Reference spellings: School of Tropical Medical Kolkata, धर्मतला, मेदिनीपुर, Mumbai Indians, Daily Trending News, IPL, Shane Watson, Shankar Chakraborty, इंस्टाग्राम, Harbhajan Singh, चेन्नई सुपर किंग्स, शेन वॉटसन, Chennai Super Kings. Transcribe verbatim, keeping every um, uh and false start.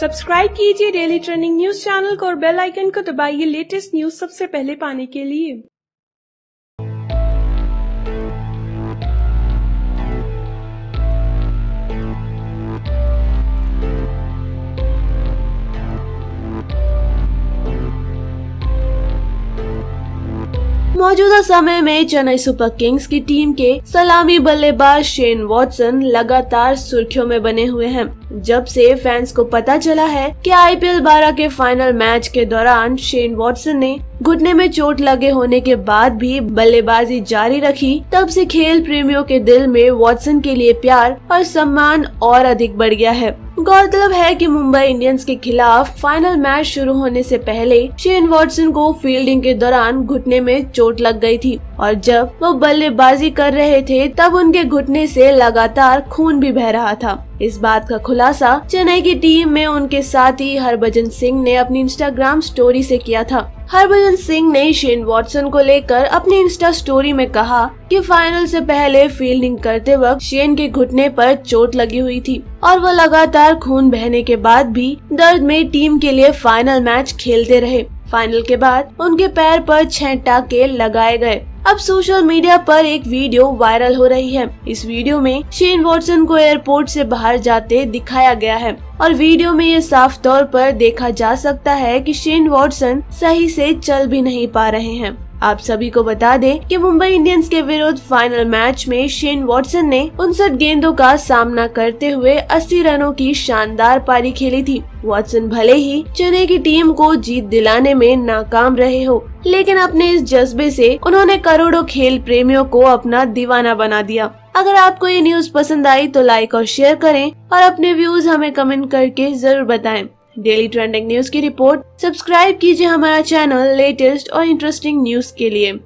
Subscribe कीजिए daily trending news channel को और बेल आइकन को दबाइए लेटेस्ट न्यूज सबसे पहले पाने के लिए। मौजूदा समय में चेन्नई सुपर किंग्स की टीम के सलामी बल्लेबाज शेन वॉटसन लगातार सुर्खियों में बने हुए हैं। जब से फैंस को पता चला है कि आईपीएल बारह के फाइनल मैच के दौरान शेन वॉटसन ने घुटने में चोट लगे होने के बाद भी बल्लेबाजी जारी रखी, तब से खेल प्रेमियों के दिल में वॉटसन के लिए प्यार और सम्मान और अधिक बढ़ गया है। गौरतलब है कि मुंबई इंडियंस के खिलाफ फाइनल मैच शुरू होने से पहले शेन वॉटसन को फील्डिंग के दौरान घुटने में चोट लग गई थी और जब वो बल्लेबाजी कर रहे थे तब उनके घुटने से लगातार खून भी बह रहा था। इस बात का खुलासा चेन्नई की टीम में उनके साथी हरभजन सिंह ने अपनी इंस्टाग्राम स्टोरी से किया था। हरभजन सिंह ने शेन वॉटसन को लेकर अपनी इंस्टा स्टोरी में कहा कि फाइनल से पहले फील्डिंग करते वक्त शेन के घुटने पर चोट लगी हुई थी और वो लगातार खून बहने के बाद भी दर्द में टीम के लिए फाइनल मैच खेलते रहे। फाइनल के बाद उनके पैर पर छह टाके लगाए गए। अब सोशल मीडिया पर एक वीडियो वायरल हो रही है। इस वीडियो में शेन वॉटसन को एयरपोर्ट से बाहर जाते दिखाया गया है और वीडियो में ये साफ तौर पर देखा जा सकता है कि शेन वॉटसन सही से चल भी नहीं पा रहे हैं। आप सभी को बता दें कि मुंबई इंडियंस के विरुद्ध फाइनल मैच में शेन वॉटसन ने उनसठ गेंदों का सामना करते हुए अस्सी रनों की शानदार पारी खेली थी। वॉटसन भले ही चेन्नई की टीम को जीत दिलाने में नाकाम रहे हो, लेकिन अपने इस जज्बे से उन्होंने करोड़ों खेल प्रेमियों को अपना दीवाना बना दिया। अगर आपको ये न्यूज पसंद आई तो लाइक और शेयर करें और अपने व्यूज हमें कमेंट करके जरूर बताएं। डेली ट्रेंडिंग न्यूज की रिपोर्ट। सब्सक्राइब कीजिए हमारा चैनल लेटेस्ट और इंटरेस्टिंग न्यूज के लिए।